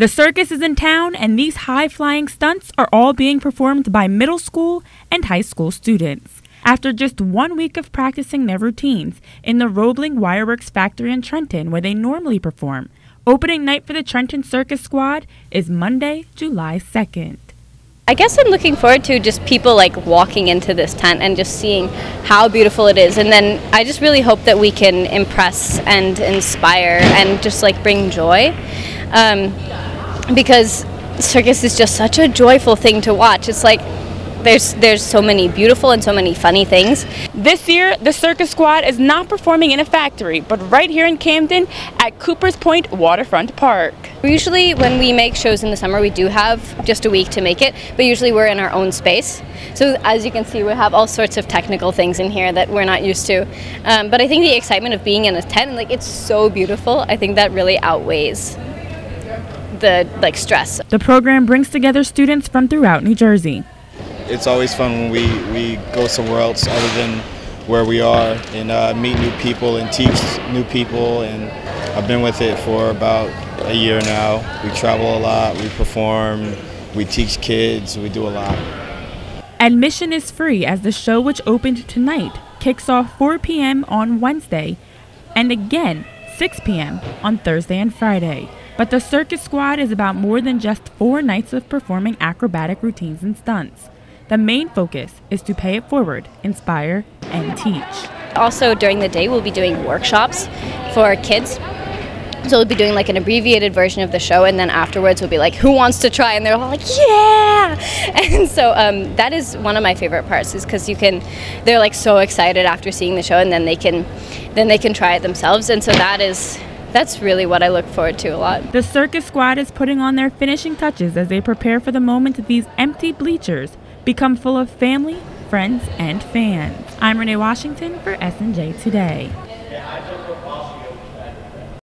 The circus is in town, and these high-flying stunts are all being performed by middle school and high school students. After just 1 week of practicing their routines in the Roebling Wireworks Factory in Trenton, where they normally perform, opening night for the Trenton Circus Squad is Monday, July 2nd. I guess I'm looking forward to just people like walking into this tent and just seeing how beautiful it is, and then I just really hope that we can impress and inspire and just like bring joy, because circus is just such a joyful thing to watch. It's like there's so many beautiful and so many funny things. This year, the Circus Squad is not performing in a factory, but right here in Camden at Cooper's Point Waterfront Park. Usually when we make shows in the summer, we do have just a week to make it, but usually we're in our own space. So as you can see, we have all sorts of technical things in here that we're not used to. But I think the excitement of being in a tent, like it's so beautiful, I think that really outweighs the stress. The program brings together students from throughout New Jersey. It's always fun when we go somewhere else other than where we are and meet new people and teach new people. And I've been with it for about a year now. We travel a lot, we perform, we teach kids, we do a lot. Admission is free as the show, which opened tonight, kicks off 4 p.m. on Wednesday and again 6 p.m. on Thursday and Friday. But the Circus Squad is about more than just 4 nights of performing acrobatic routines and stunts. The main focus is to pay it forward, inspire, and teach. Also during the day, we'll be doing workshops for kids. So we'll be doing like an abbreviated version of the show, and then afterwards we'll be like, who wants to try? And they're all like, yeah! And so that is one of my favorite parts, is because they're like so excited after seeing the show, and then they can try it themselves. And so that's really what I look forward to a lot. The Circus Squad is putting on their finishing touches as they prepare for the moment these empty bleachers become full of family, friends, and fans. I'm Renee Washington for SNJ Today.